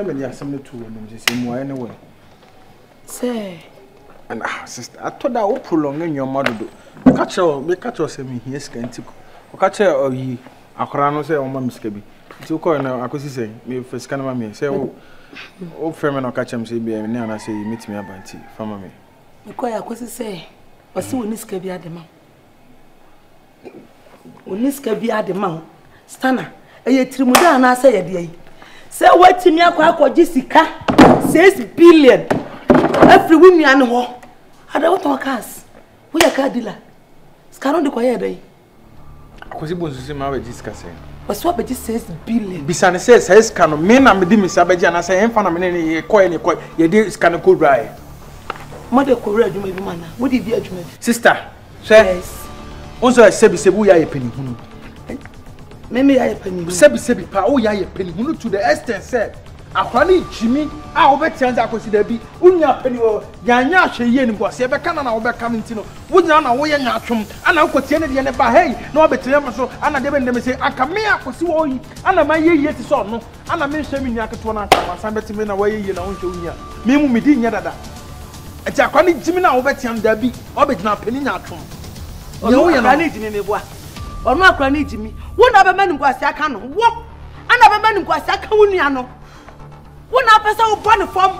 Somebody has something to do anyway. Say, and sister, I told her, oh, prolonging your mother do. Catch her, semi, yes, can't you? Catch her, or ye, a crano say, oh, Mammy Scabby. To call now, I could say, me first can mammy say, oh, Ferman or catch him, say, be a man, I say, you meet me about tea, family. You call, I could say, but soon this can be at the mouth. When this can be at the mouth, Stanna, a year Trimuda, and I say a day. Say what to me, I call Jessica, 6 billion. Every woman and war. I don't want cars. We are car dealer. Scaron the quiet day. Because it was my way discussing. But swap it 6 billion. Besides, says can men and Miss Abajan as I am for a minute, coin a coin. Your dear is kind of good, right? Mother Korea, you may be man. What did you admit? Sister, yes. Also, I said, we are a penny. Maybe I penny. Sebi, oh, yeah, a penny. Who to the extent said. Akwani Jimmy, I will be chance I consider be unya penyo yanya sheye ni kwase be kana na obeka ntino wunya na wo yanya atwom ana akotie ne de ne ba hey na obetia maso ana de be ndem se aka me akosi wo yi ana ma ye yeti so no ana me hwe me nya keto na asan beti me na wo ye na wo hwe unya me mu medi nya dada ati akwani Jimmy na wo betia nda bi obetina peninya atwom ye wo ye na ni Jimmy me bua onu akwani Jimmy wo na be ma ni kwase aka no wo ana be ma ni kwase aka wunya no. When I pass out upon the form,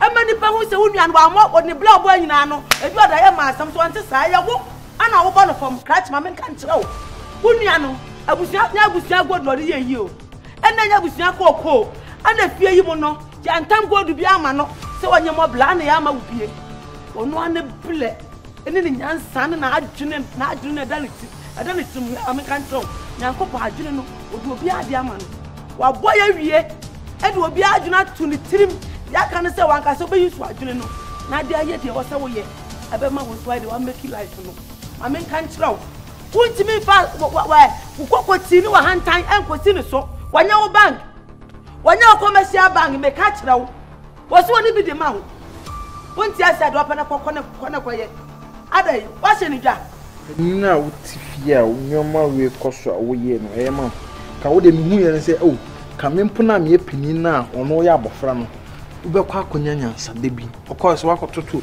a many pounds a woman while more on the blow boy in Anno, and you are the Emma, some to answer, I walk, and I will borrow from Cratch, my men can't throw. Uniano, I was not now with your good lord, you, and then I was not called cold, and I fear you will know, the Antam go to be a man, so on your more bland, I am a beer. On one bullet, and then the young son and I didn't, not doing a delicacy, I don't need to me, I can't throw. Yanko, I didn't know, would be a diamond. While boy, I and will be I do not to the trim. That can say one can so be useful. Now they are yet here was away. I bet my was why they want make life for no. I mean, can't throw. Who to me fast why? Who continue a hand time and continue so? When your bank, when your commercial bank may catch now, was one be the mouth. Once I said, open up a corner quiet. Ada, what's in it? Now, Tifia, your mouth will cost you away. No, I wouldn't say, oh. Kamempuna me pinina ono ya abofra no ubekwa akonyanya sade bi okose wakototo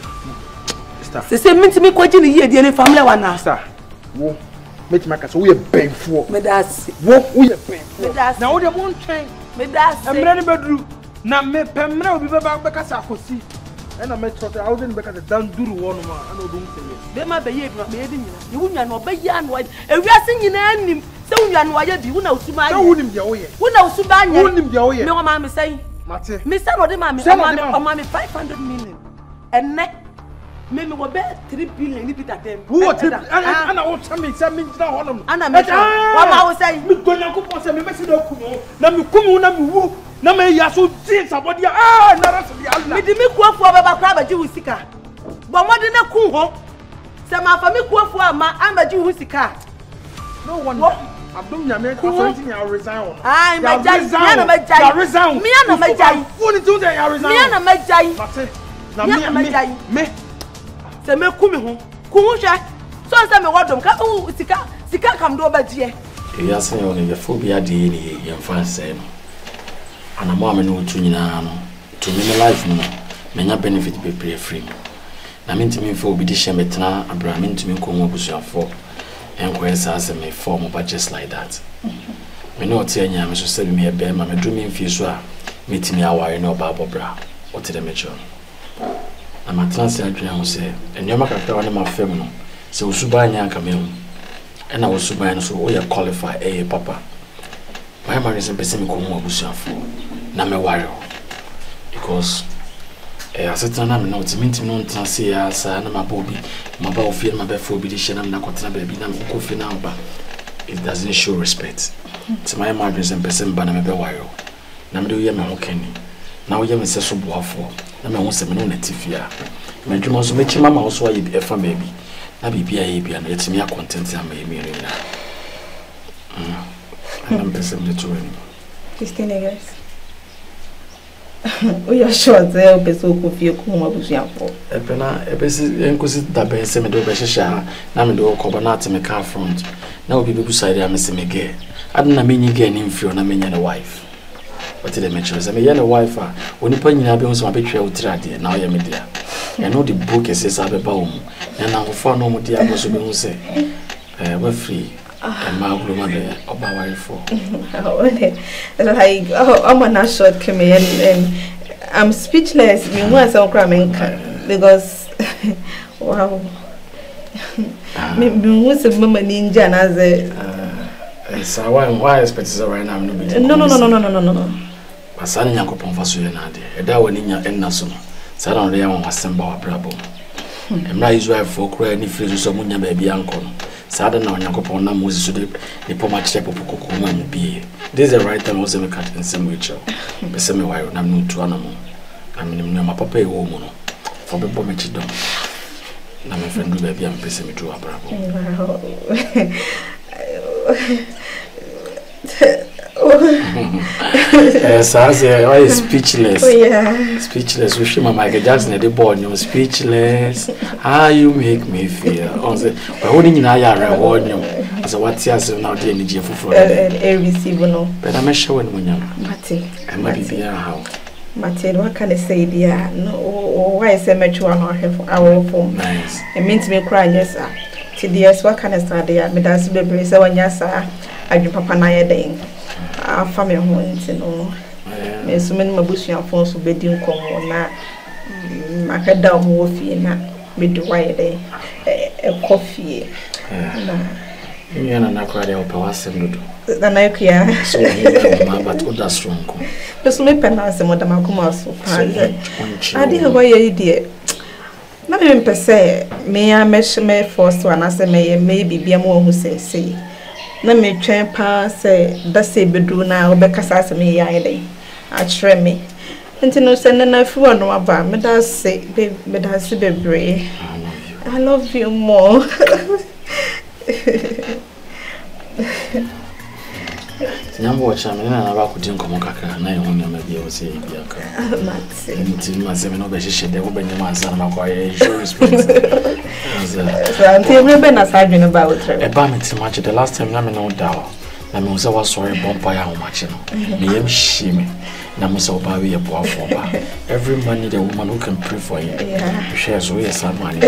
sister sese mintimi kwaji ne yedie ne family wana sister wo meti makase wo ye benfo medase wo ye benfo medase na wo de mo ntwen medase emre ne bedru na me pemre obi beba bekasa akosi ena metrote awde ne bekasa danduru wono ma ana odum seye be ma be ye na be ye nyina ye wunya na obe ya na ewiase nyina anim. So you are not you know, to my own. Who knows to buy your own? No, mamma say, Mr. Rodemami, 500 million. And neck, maybe we bet 3 billion. If it at them, who are and I want something, something to the honor. And I met I was saying, you don't know what's a messenger. Now you come on and woo. No, may you so dear somebody. Ah, no, we didn't work for about crab a Jew sicker. But what did I come home? Some of me go for my amber Jew sicker. No one. I resign. I my resign. Me and my giant. Only do they are resign. Me and my giant. Me. They make come home. So I me what them can. Oh, Sika come do bad here. You are saying only the phobia di ni your friends say. And I'm not going to no. To me life no. Me na benefit be pay free. Na me ntimi for obi di she metna abraham ntimi ko mo busu afọ. And Quest has a form but just like that. We know Tianya, Mr. Sabi, me a bear, my dreaming future, meeting me a wire, no barbara, or to the matron. I'm a transcendental, I will say, and your market on my feminine, so Subania Camille. And I was Subania, so we are qualified, eh, papa. My man is a pessimistic woman who's your fool, Name Wire. Because I said, I'm not mean to know Tansia, Sanama Bobby, my bow film, my baby, Shanam, Nakota, baby, Namukofi number. It doesn't show respect. To my margins and person Banamabe Wire. Namdo Yaman Kenny. Now Yaman says, so waffle. Naman wants a minute Tifia. My dream was making my house while you be a fan baby. Nabi be a baby and let me a content and may marry. I'm person to him. Christina, guys. We are sure they will be so confused. A person inclusive that Ben Semedo Beshasha, Namdo Cobanat in a car front. Now people beside them, Miss Miguel. I don't mean you get an inferior, I mean your wife. What did I mention? I mean, no wife. When you put in a bit, some picture will try it. Now you're media. I know the book says I'll be bound. And I'm far no more. The other person say, "We're free." And my woman there, about wife. Like, I'm not sure it came and I'm speechless. Me want some crying because wow. Me want some mama ninja as a. So why expect this right now? No. But San Yanko Ponfasuanade, a Dawanian and Nassum, Saran Leon was sent by a bravo. And my Israel for crying if you saw Munya baby uncle. Sadan or Yanko Ponam was to the Poma Chapel Pocoma and be. This is the right time also cut in some ritual. The same way I'm new to animal. I mean, my papa woman for the Pomachidom. I'm a friend with baby and pissing me to a bravo. Yes, I am speechless. Oh, yeah. Speechless. Wish my Michael Jackson at the born. You speechless. How you make me feel. But holding in I warn you. As a what years now the energy for no. But I'm sure when you Matty. I might be how. Matty, what can I say, dear? No, why is a mature for our phone? Nice. It means me cry, yes, sir. Yes, what can I start there? Me dance with baby, so when you saw, I do papa na yeding. Our family home, you know. Me so many mabushi and phones to bed in common. Na, I get down coffee na, me do why yeding. A coffee. Na. You and I cry there, Papa was similar. Then I cry. So my but other strong. Because me penance, my dad come out so hard. I didn't buy your idea. Na me pese me a me force one as me maybe bia mo hu say na me twen pa say da say bedu na obekasa as me yan dey a kire me nti no say na fi one aba me da say babe me da say bebre I love you more Nyambo chama na ba ku din komo kakra na yeho na bia o se bia ka. Matse. Nti ma se me no be shishe de wo be nyama san na kwa insurance policy. So nti we be na side no ba o tre. E ba me ti match the last time na me no dawo. Na me so wa sorry bompa ya ho match no. Me yem shime. Na me so ba we e bo afo ba. Every man need a woman who can pray for him. Yeah. Share so yes am man.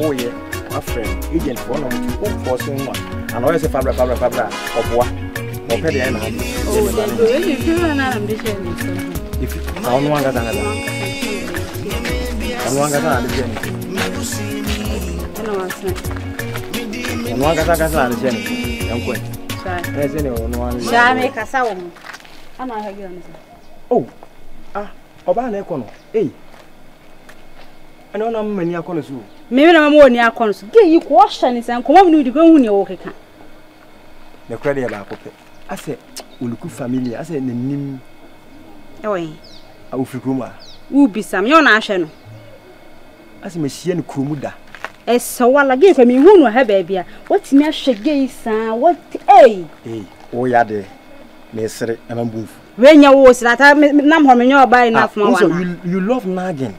Oh yeah, my friend, agent for no for someone. And always a fabra of what? Or petty and if I don't want that, I don't want that. I don't know many accounts. Maybe I'm more near accounts. Get you questions and come on with the girl when you walk. The credit about pocket. I said, will look family. I said, Nim. Away. I will feel rumor. Will be some young national. As a machine Kumuda. As so while I gave me one or her baby. What's in your shaggy son? What eh? Eh, oh, yade. Nesser and a move. When you was that I am harming your by enough. You love nagging.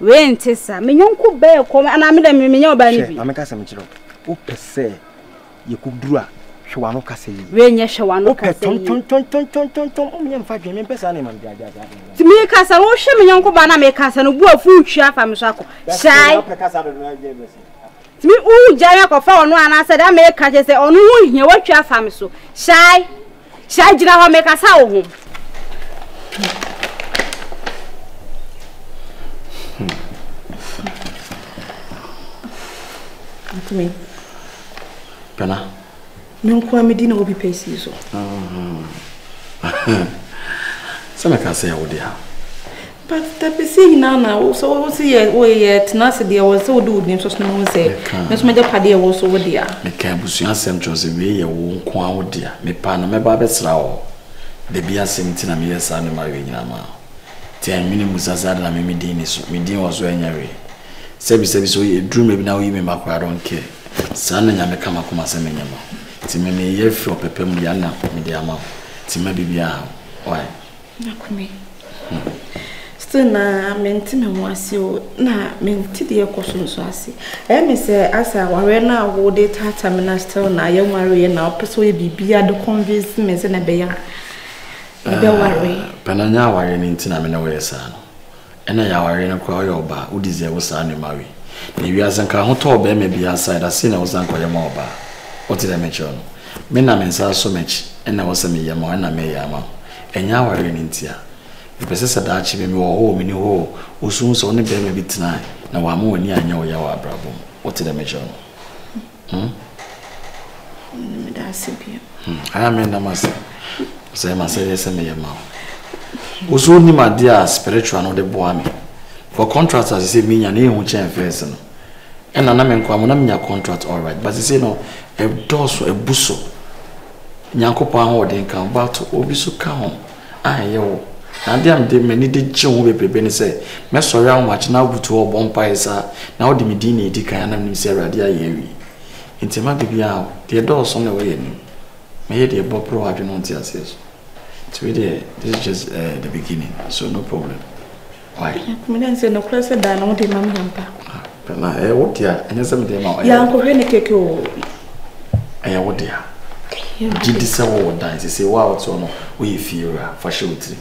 When Tessa, my uncle Bell come and I made a million by me. I make us a mature. Oh, per se, you could draw. She won't cast it. When you shall want to cast it. To me, Cassa, oh, shame, my uncle Bana make us and a poor food chef, I'm shocked. Shy, to me, oh, Jack or found one, I said, I make catches on who you watch your family so. Shy, shy, do not make us our home. Me, Pana. No, come, Medina will be pacing so. Some I can say, oh dear. But the pacing now, also, see, oh, yet, Nancy, dear, was so dude, and so no say, Miss Major Paddy was over dear. The campus, you answer Joseph, you won't come out dear. Me, Pana, my Babbitts, Rao. The beer singing to me, yes, I'm marrying Yama. Tia mini musazada na mimi dini so mimi was wenyare. Sebi so ye drew me na we me makwa don care. Sana nya me kama kuma semenyama. Ti me me ye fro pepe mu ya na me de ama. Ti me bibia why? Na kumi. Still na menti me ho ase o na menti de ekoso nso ase. E me se asa ware na wo de tata me na still na ye ware ye na opeso ye bibia de convince me se na be ya. Don't worry. Pananya wari ni ntina me na we sa no. Ena ya wari na kwa yo ba, u dize wo sa ni mawe. Ni wi asanka ho to ba me bia side ase na wo san kwa ye ma oba. O ti da me cho no. Me na me sa so mechi, ena wo sa me ye ma, ena me ya ma. Enya wari ni ntia. E pese sa da chi me wo ho mi ni ho, o sun so ne be me bitna na wa ma oni anya wo ya wa brabo. O ti da me cho no. Me da se bi. Ara me na masa. Say my dear spiritual no de boami. For contracts as you say me and you change person. And an amen kwamuna contract all right. But you say no, a dosso a busso. Nyanko pan or din can battle obisu come. Ah yo. And damn de many did chum be penny say, mess around much now to all bonpisa, now the medini dick and I'm say radia yewi. Intima baby out, the doors on the way. May dear Bob Pro have not yet. This is just the beginning, so no problem. Why? No closer than all the mamma. I would dear, and some of them are Uncle Henrique. I would dear. Did this award dance? They say, wow, so no, we fear for shooting.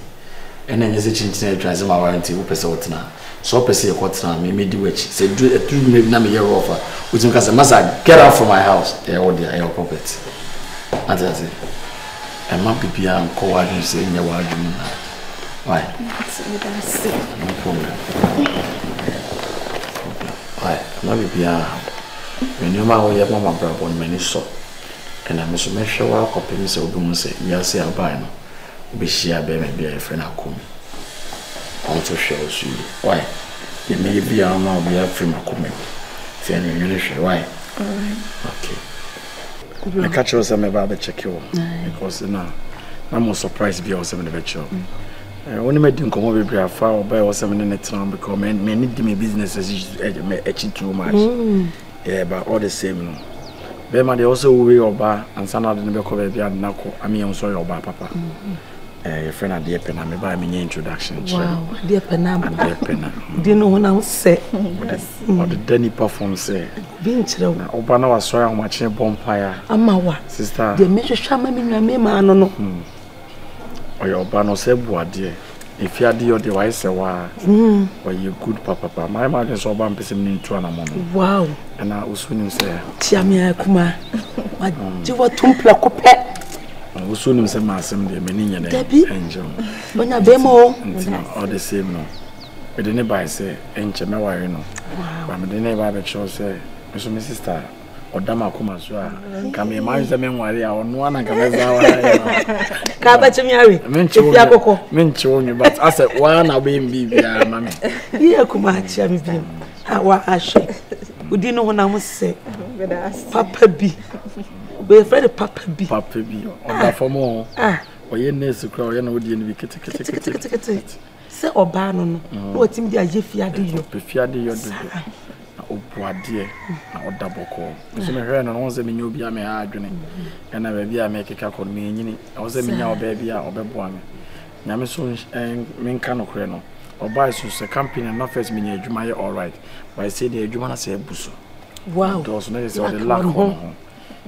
And then there's a change in the transm hour until Pesotna. So Pessia Quatna, me do which say, do a 3 million offer, which because I must get out from my house. I would dear, I hope it. As I say, I might be beyond coward and saying your word. Why? No problem. Why? I might be beyond. When you might have my brother on many shop, and I must make sure our copy is a woman say, we are say a bino. Be she a baby, be a friend. I come. Also shows you why. It may be our now be a friend. I come. Then you know why. Okay. I catch you some about the check you because now I'm surprised by also the virtue. Only made him come over by a far by or 7 minutes round because many dime businesses etching too much. Yeah, but all the same no. But man they also we oba and sana de be cover bia na ko ami en so oba papa. Your friend at the pen am by me introduction. Wow, the pen am the pen. Do no one say what the Danny performs say. Bin chiro na oba na waso ya machi bonfire. Amawa. Sister. The me hwehwa ma me nwa me ma no no. Oya oba no say buade. If you are the wise wa. Or you good papa. My mother so oba mpese me ntua na mo no. Wow. And I also nim say. Tia me akuma. Ma jiwa tumpla kopɛ. We soon him some assembly, meaning an angel. When I demo, all the same, no. But the neighbor say, Ancient Mawarino. But the neighbor that shows say, Miss Sister, or Dama Kumaswa, can be a man the memory or no one can be Cabachimari, Mincho, but I said, one I'll be in Bibia, Mammy. Here, Kumachi, I shake. We didn't know when I was sick. Papa B. We afraid Papa B. Papa B. On that for more. Ah. Or you need to cry. You know you need to get. Say Obano. No, it's him. They are jefiadi yo. Jefiadi yo. Na obuadi. Na odaboko. So me hear na onse me nyo biya me adwene. Na be biya me keka kon me nyini. Onse me nya oba biya obeboa me. Nya me so me nka no kure no. Oba so se company na first me nya adwuma ye all right. But I say the adwuma na se buso. Wow. Do so na say all the lack on.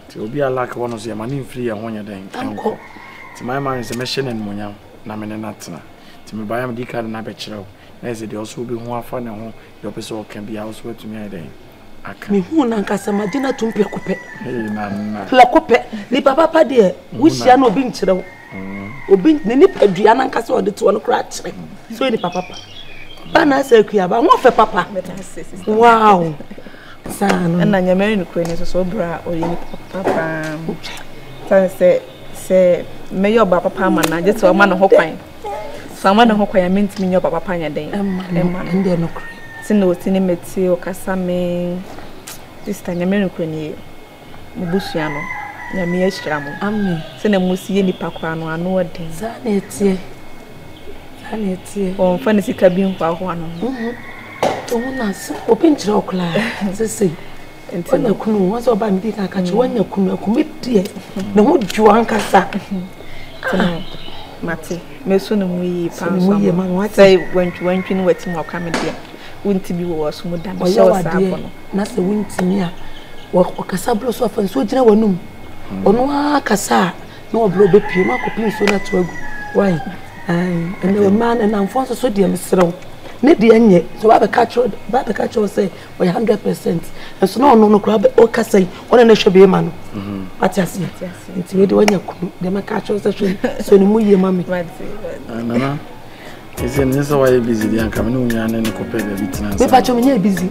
It will be a lack of one of the money free and one your day. To my mind is a machine and Munya, Naminatna. To me by a decad and aperture. As it also be one fun and home, your person can be elsewhere to me a day. I can't. Cassama dinner to Placope. Placope, the papa dear, we shall not be to Obin Nip Adriana Castle the 2 crack. So the papa. Bana say, Criaba, one for papa. Wow. And I am married to so bra or any papa. Say, may your papa man, just a man of Hopine. Someone who I mean to me your papa panya day. And then no Sino Tinemetio Casame. This time, American Busiano, Yamia Stramo. Ami, Senamusi, any pacrano, and no day. Zanet. Fancy or fancy cabin for one. Oh, Nas, open chalk like the sea. And when you come, once or by me, I catch when you come, you commit dear. No, would you anchor, sir? Matty, Messon, we found my wife. I went in waiting or coming here. Wouldn't be worse, Madame. Not the wind to me. Or Cassabros often so general noon. On one Cassa, no blow the puma coping so that to why. And the man and Alfonso so dear, Mr. Need the end yet, so I catch or rather catch or say by 100%. And so no crab or Cassay, one and I shall be a man. But yes, it's ready when you come, they may catch or such a so no more, mammy. It's a necessary busy, and coming on and copy the business. But I'm busy.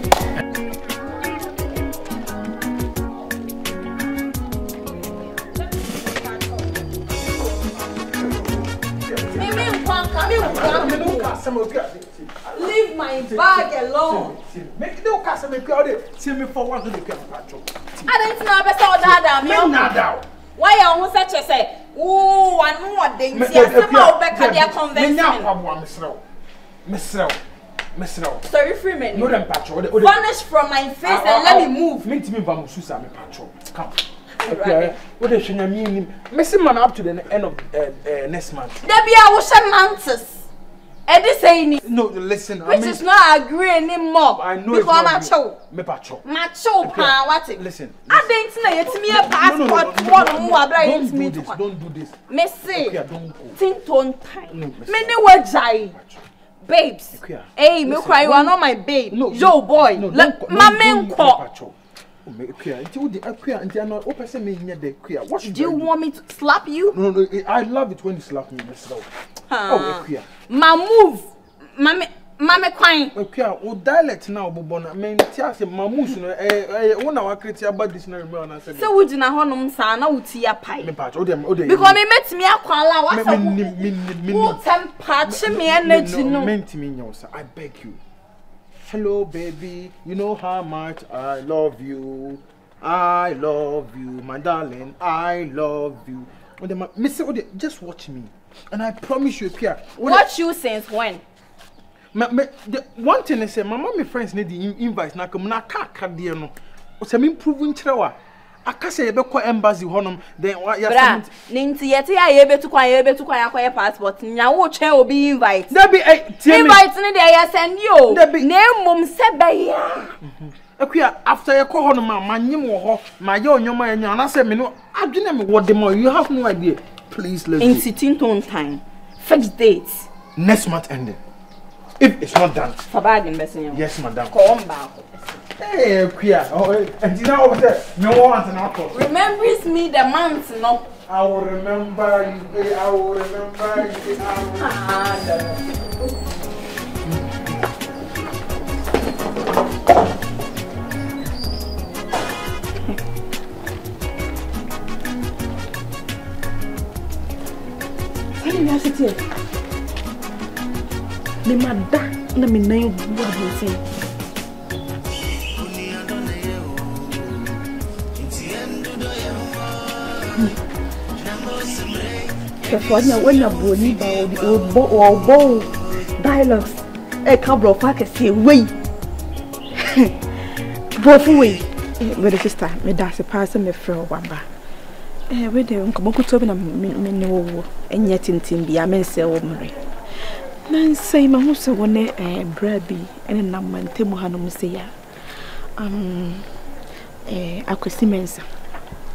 Leave my bag alone. Make no cast me crowded. See me for one to the camp. I don't know about that. I'm not. Why are you such a say? Oh, I know what they say. Somehow back at their convention. Miss Row. Sorry, Freeman. No, then patrol. Vanish from my face and let me move. Meet me, Vamususa, me patrol. Come. Okay. What does she mean? Missing man up to the end of next month. There be a ocean mantis. Saying no, listen. Which I mean, is not agree anymore. I know because macho, pa. What it? Listen. I don't know. It's me a passport. Don't do this. Me say. Okay, don't go. Think on time. Many words I. Babes. Okay, hey, me cry. You are not my babe. No. Yo, boy. Look, my man call. Do you want me to slap you? No, I love it when you slap me, Miss Row. Oh, okay. Ma move, mama, quine. Okay, oh, dialect now, Bobona. Men, Tias, Mamus, one hour creates about this. So, would you not honor Sana with your pipe? Because he met me a quala, what I mean, I beg you. Hello, baby. You know how much I love you. I love you, my darling. I love you. Miss Ode, just watch me. And I promise you, Pia. Watch you since when? One thing I say, my mommy friends need the invite. Now, come na kaka dear no. What's a mean proving trawa? I can't say about quite embassy honum. Then what you're saying? Ninty yet, I able to acquire passport. Now, what will be invite? There be a invite in the air, send you. There be name, mum said by you. After your call on my name or my young man, and I said, no, I didn't know what the more. You have no idea. Please listen. In sitting on time, fixed dates. Next month ending. If it's not done. Yes, madam. Come back. Hey, Kia. And you know what? No one else. Remembers me the month, no? I will remember you. I will remember you. Where the uncle told me, and yet in Timby, I may say, oh, Mary. Men say, Mamusa, one day, a brabby, and a number, and Timo Hanum say, I could see Mensa.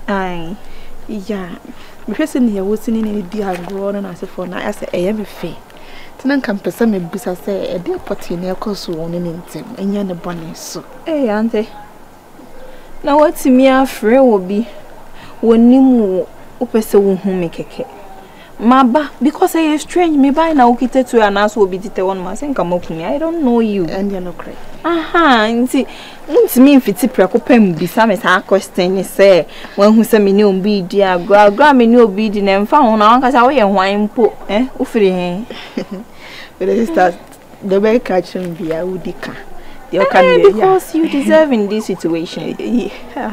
Aye, yeah, because in here was in any dear grown and as a phone, I say, I am a fee. Tenan can present me, because I say, a dear potty near Cosu on an intim, and you're the bonnet, so. Eh, auntie. Now, what's me afraid will be? When you person who make a cake, Maba, because I am strange, me by now kitted to announce will be the one must and come up to me. I don't know you, and you're not crazy. Aha, and see, it's me if it's a preoccupied be some as I question is say, when who sent me new be dear, grammy new be the name found on as I wear wine po, eh, Ufri. But it is that the way catching be a woodica. Because you deserve in this situation. Yeah.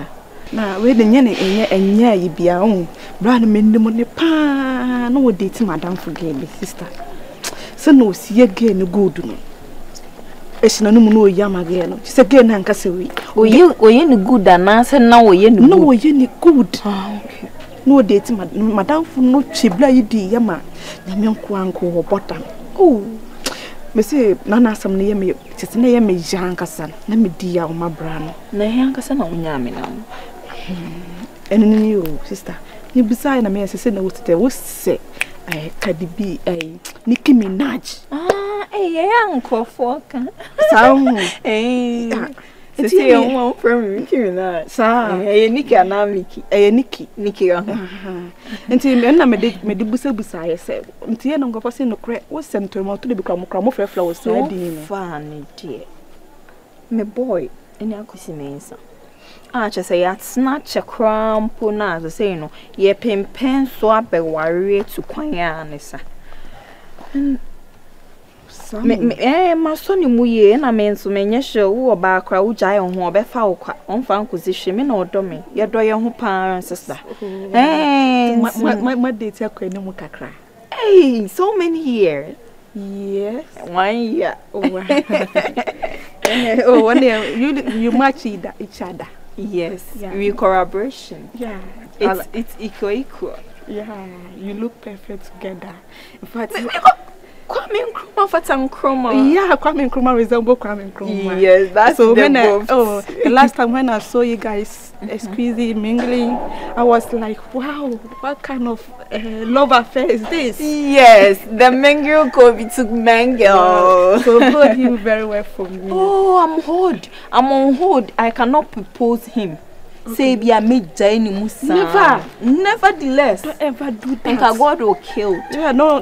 Now, wait a minute, and yeah, you be our own. Brad, men, the money, pa, no, date, madam, forgive me, sister. se no si again no good no. Eshina no mu no oyamage no. Se again na nka se we. Oye ni good na se na oye ni good. No oye ni good. Ah okay. No date madam fu no chebla yidi yama. Na me nko anko ho bottom. Oh. Me say nana asam na ye me tete na ye me janka san. Na me di ya o mabra no. Na ye anka san na onya me na. Enini o sister. You beside me, as I said, Nicki Minaj. Ah, uncle Falcon. From Nicki Minaj. Sir, Nicky and Amiki, Nicky. And to me, said, until I'm going to say no crack was sent to to become a flowers. So funny, dear. My boy, and I could see me. Ah, just I snatch a crown, pona, as say no, ye pen swap a warrior to Quayanessa. My son, you muye, and I mean so many show or bar crowd giant who are befoul on found position or domain, your doyer who parents, sister. Eh, my dates are quaint no cacra. Eh, so many years. Yes, 1 year. Oh, 1 year, you match each other. Yes, yeah. We collaboration. Yeah, it's equal. Yeah, you look perfect together. In fact, Kwame Nkrumah Fata Nkrumah. Yeah, Kwame Nkrumah resemble Kwame Nkrumah. Yes, that's so when the last time when I saw you guys squeezing, mingling, I was like, wow, what kind of love affair is this? Yes, the mingle COVID took mingle. Yeah, so God him very well for me. Oh, I'm on hold. I cannot propose him. Say be a made Jaini Musa. Nevertheless. Don't ever do that. Because God will kill. Yeah, no,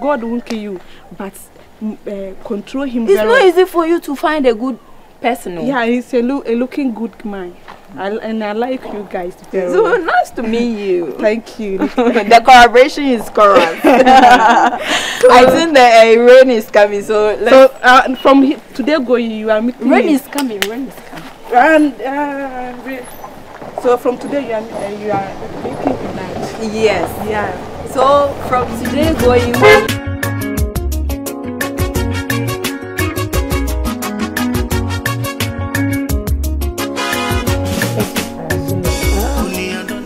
God won't kill you. But control him. It's not easy for you to find a good person. Yeah, he's a looking good man. And I like you guys very well. So nice to meet you. Thank you. The collaboration is correct. I think the rain is coming. So from today going, you are meeting. Rain is coming. And so from today you are making the night. Yes. Yeah. So from today going.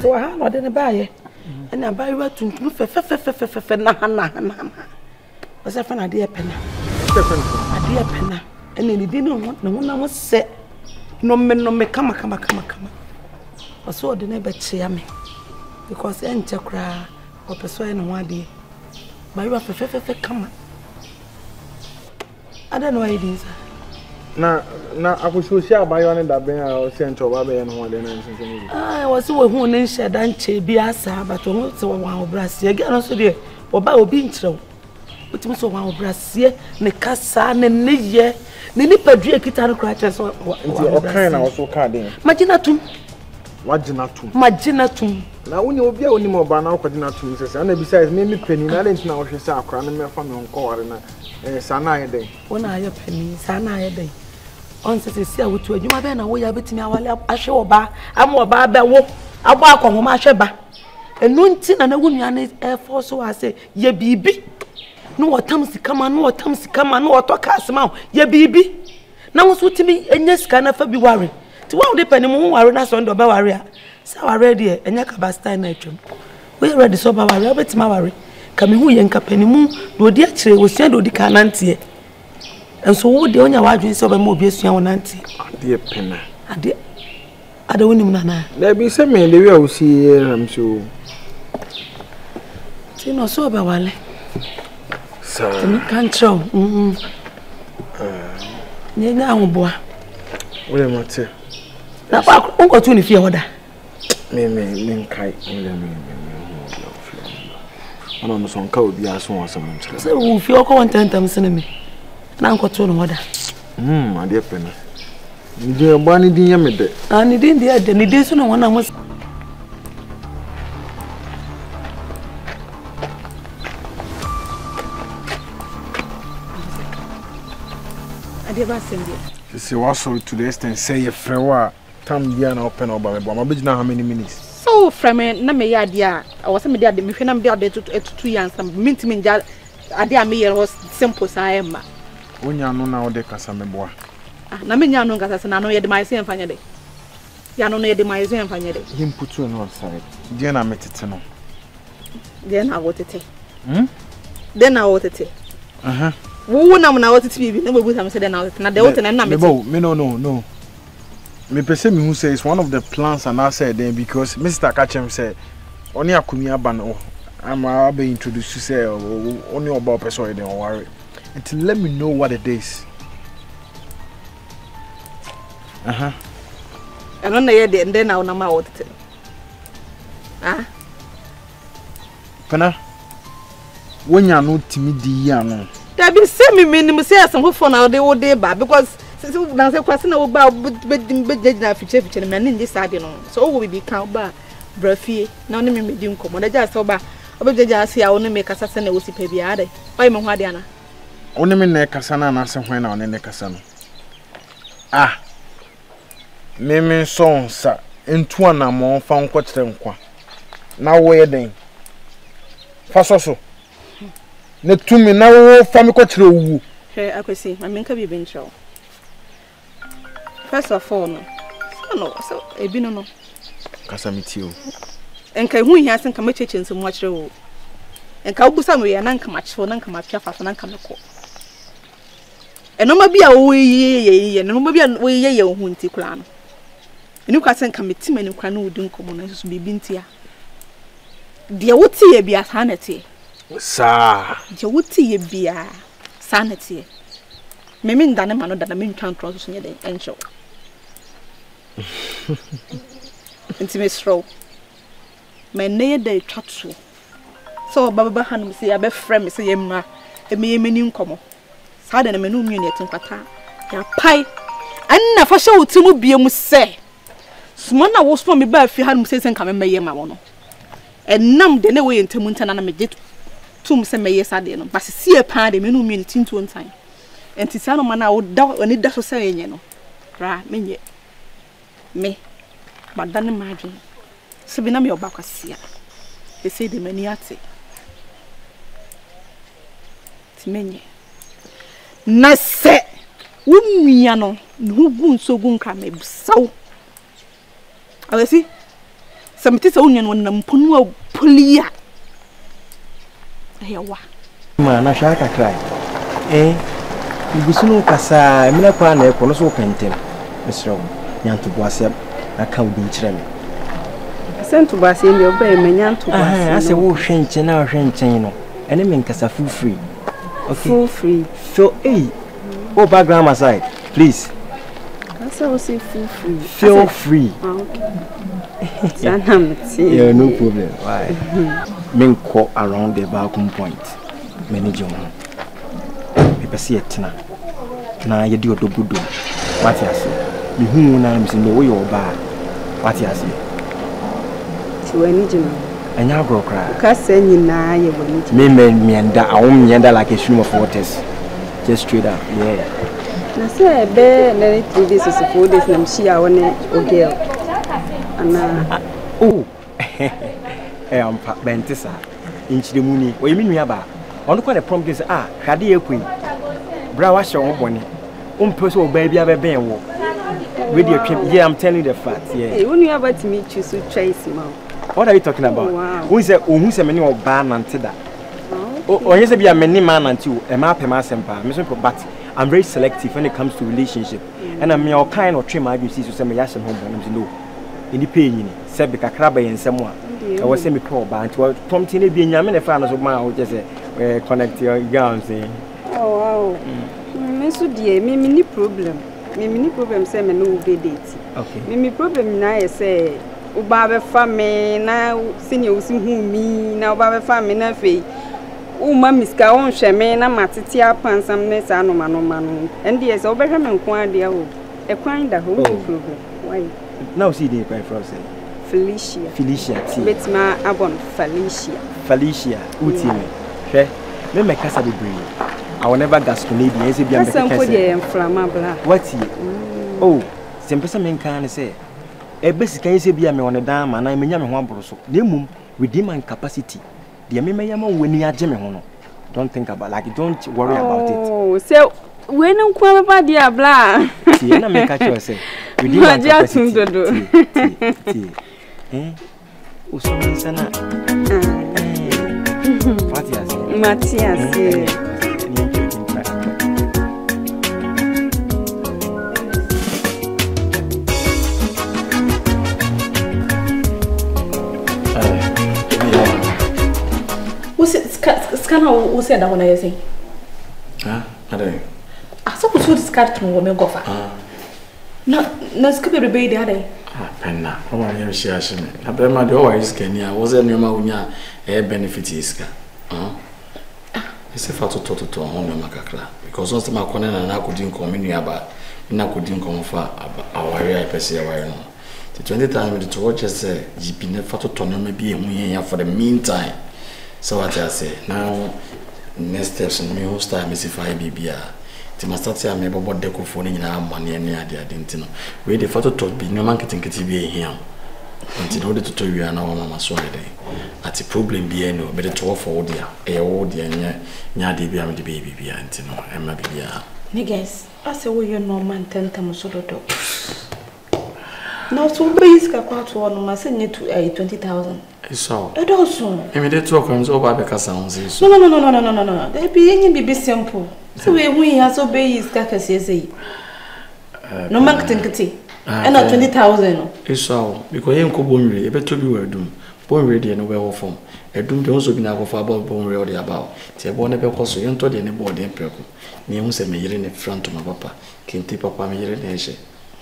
So how much did I buy? And I buy what to do for na. Was I find a dear penna? And then he didn't want no one was set. No me come. I saw the neighbor cheer me because I ain't cry or persuade no one day. But you are perfect, come. I don't know why it is. Now, I was so sure by one that I was sent to Baba and one day. I was so who nature than Chebiasa, but also one brass. You get also there, or by being true. But also one brass here, Nicassa, and Niger, the nipper drink it and crutches or kind also carding. Maginatum. Maginatum. Now, when you be only more banal, Maginatum, and besides, maybe penny, I didn't know she's our crown and family on call and Sanai day. One eye of penny, Sanai day. On Cecilia, which you are then away a bit in our lap, I show bar, I'm more bad, I walk on my sheba. And Nuntin and a woman air force, so I say, ye be. No what comes to come and what comes to come and what talk us now, ye be. Now, so to me, and yes, can never be worried. To one depending on us on the Bavaria. So I ready and Yakabastan Natrum. We ready so Bavaria, but Mavary. Coming who yank up any moon, no dear tree was sent to the Canantia. And so what the only arguments of a mobius young auntie. Dear Penna, I don't know, Nana. There be some men, they will see here, I'm sure. Tino so Bavale. Sir, you can't throw. Now, boy. What am I saying? Na pa ko tun fi oda me kai me no so nka obi aso won sam nchira se wo fi oko won tantam se me na nko tun no oda ade pe na ndi e gba ni din ye me de ani din de ade ni din so no won na mo ade ba se ndi se wa so to the extent say e frewa Tam dia na open oba me. Mama bejina how many minutes? So from na me ya dia. I was me dia me hwe na me dia to 2 years. Minti me dia adia me was simple saema. Unya no na ode kasa meboa. Ah na me nya no nkasa na no ye de mai se mfanya de. Ya no no ye de mai se mfanya de. Him putu no sare. Dia na metete no. Dia na wotete. Hm? Dia na wotete. Aha. Wo na mo na wotete bi na bebu sam se dia na wotete. Na de wotete na na metete. Me no. Me pese me who says one of the plans and I said then because Mr. Kachem said oni akumi aba no. I'm about to introduce you, say, only about person, don't worry. Until let me know what it is. I don't know yet, and then I'll know my what it is. Pana, when you're not timid, you're not. There be some minimum say some phone out the whole day, but because since we now say question about budget and future, man, in this side, you know, so we be count by breathy. Now, let me make you come. When I just saw by. Objejas here only make us send a woolly baby at it. Why, Mohadiana? Only me neck Cassana and answer when on the neck Cassano. Ah, Meme son, sir, and two and a more found quatrenqua. Now, where then? Fasoso. Let to me now, family quattro. Here I could see, I mean, can be been shown. First of all, no, so a binono. Cassamitio. And can we hasn't come to so much row? And Kabusamwe and Uncamatch for Nankamachia for Nankamako. And no maybe a way, and no maybe a way, your hunty clan. And you can't come to me and you can't do commoners be bintia. Dear, what tea be a sanity? Sir, dear, what tea be a sanity? Memin Danaman that I mean can't cross near the end show. Intimate row. My name day Chatsu. So Baba Hanum say I be friend, say Emma, Emi Eminim Komo. Sada na menu muni etin kwata. Ya pai. Anna fa show timu biemu se. Suma na wo so me ba fi Hanum say sen ka me meye ma wo no. Enam de ne we ntemu ntana na meje tum se meye sade no. But see e pa de menu muni tintu ontan. Enti sa no ma na wo da oni da so se enye no. Ra menye. Me. Ba da ne ma dwe. So be name your back here. They say the maniati. Timenye. Na se umia no nugun so gun ka me busaw. Awesi. Samiti se unya no na mponu a polia. Ewa. Ma na shaka cry. Igusunu kasa emina kwa na ekono so pentem. Mesro. Nyanto boase aka udun kireme. Sent to Bassi in your bay, Menyan to Bassi. I say, oh, Shenchen, our Shenchen, and I mean, Cassa full free. Full free. So, eh? Oh, back grandma's side, please. I say, full free. Feel free. Yeah, no problem. Why? Men call around the balcony point. Manage your own. Paper see it now. You do the good do. What you say? The whom names in the way or bar. What you say? And now grow cry. Cassin, you know, you will need me, I won't meander like a stream of waters. Just straight up, yeah. I say, bear, let it be this is a food, this name she I want it, girl. Oh, I'm Bentissa. Inch the mooney, what you mean, Yaba? On the prompt is ah, Hadia Queen. Brawa show bonnie. Person baby, I've been walk. With your trip, yeah, I'm telling you the facts, yeah. You only about to meet you, so chase him out. What are you talking about? Who is a many or ban and tether? Or yes, be a many man and two, a map, a mass empire. But I'm very selective when it comes to relationship, and I'm your kind of trim. I do see to send me as a home in the pain, said the Kakrabe and someone. I was semi poor, but Tom Tinny being a man, a fan of mine, just connect your gowns. Oh, Mr. Dear, me, problem. Me, problem, say, me, no obedient. Okay, me, problem, I say. Ubaba family now, senior who me now, Baba family, na fee. Uma Miska on Shamena Matitia Pan some ness anomanon, and there's Oberham and Quandia, a kind of whole program. Why? Now see the by Frozen. Felicia, it's my abon Felicia, Utime. Let me cast a degree. I will never gas to need the SBM Flamabla. What's he? Oh, Semperson can say. A basic case be a me on a dam and I may yam one brosso. Name with demand capacity. The Amema when you are Jemmy Hono. Don't think about like don't worry about it. Oh, so when you come about the blah. See, you make catch yourself. You didn't want to do. Oh, so many sana. Matias. Matias. Scanner, who said that one? I say, I don't. I saw who discarded me when we go far. No, skip everybody the other. Penna, come on here, she has me. I bet my door is Kenya. Was any man who knew a benefit is ka? It's a fatal to a home makakla because once my corner and I couldn't come in about, and I couldn't come far about our area. I perceive I know. The 20 times the two watchers say, "You've been a fatal to no maybe here for the meantime." So what I say now, next steps in my host time is if I be beer. The master say I'm able to deco for in our money and the identity. We the photo to be no marketing KTB here. Until order to tell you an hour, Mamma Sunday. At a problem be no better to offer all the air, all the air, near the baby be antino, and my baby. Niggas, I say, will you no man tend to Musodo? Now, so please, Capatu, one must send you to 20,000. So, I don't so. Immediate talk comes over because I was no. They be simple. So we has obeyed his carcass. No marketing kitty, and not 20,000. It's all because you could bone ready, better be well done. Bone ready and well formed. A doom also been out of about bone ready about. Tabone because you entered any board in Perco. News and me in front of my papa. Can take up my year in Asia.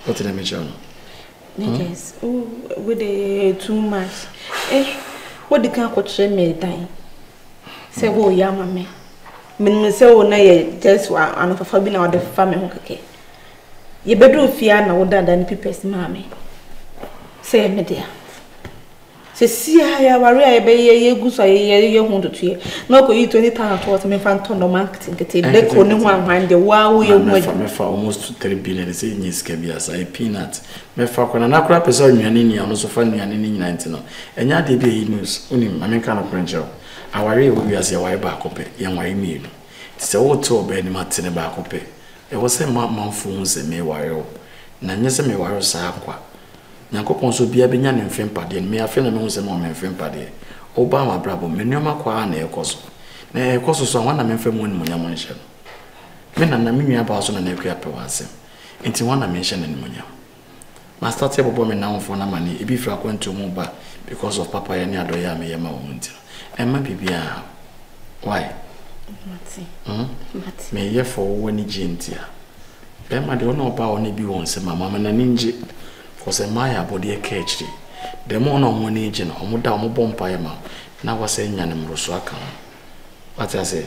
What did I mention? Yes, oh, with the too much. Eh, what the can't watch me die. Say, oh, yeah, mammy. Men say, oh, nay, just what I'm for being out of the family. You better fear no older than people's mammy. Say, my dear. Say, see, I worry, I be a goose or a year 100 years. No, you 20,000 towards me, Fanton or marketing. They call no one mind the wow you made for almost 3 billion. It's in his cabias, I peanut. My falcon and a crap is on me and in your most of funny and in 19. And yet, they be news, only my man cannot print out. I worry will be as a white back up, young white meal. It's a old tour bed in Martin back up. It was a month phones and may wire. Nanyasa may wire Sakwa. Nakopon so be a binyan and fame party, and may I feel a mouse and mom and fame party. Obama Bravo, Menoma Quan, a cosso. Nay, a cosso, someone I mean from one monamonsham. Men and a mini person and a crap was him. Into one I mentioned in Munya. Master Table Bombing now for no money, it be frequent to Moba because of Papa and Yadoya may am a wound. And my baby, why? May ye for one gentia. Then my don't know about only be once, my mamma and ninja. Because a Maya body a cage. The mono money agent, or Mudamo Bompire, now was saying Yanim Roswaka. What I say?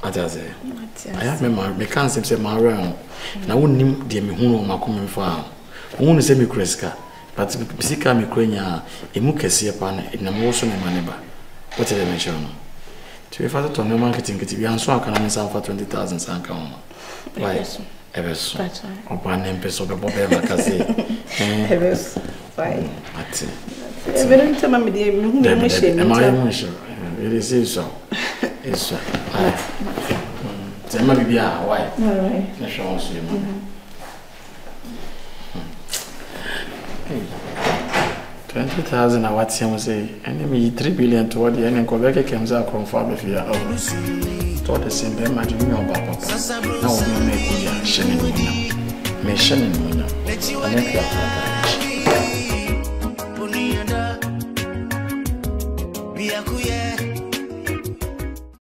What I say? I have my mechanics and my realm. Now, wouldn't dear me who are coming farm. Only semi Cresca, but Pisica Micrania, a mukesia pan in a motion in my neighbor. What did I mention? To a father to no marketing, it be answer can answer for 20,000 sanka. Why? Eves, upon an empress of the Boba Macassay. Eves, why? That's it. I don't tell my dear, it is so. It's so. Tell me, why? I shall see you. Hey, 20,000 are what Sam say, enemy 3 billion toward the end, and Quebec comes out from far with your own. Taught the same day, my junior papa. Now we make William Shannon William. May Shannon William. I make that for the rich.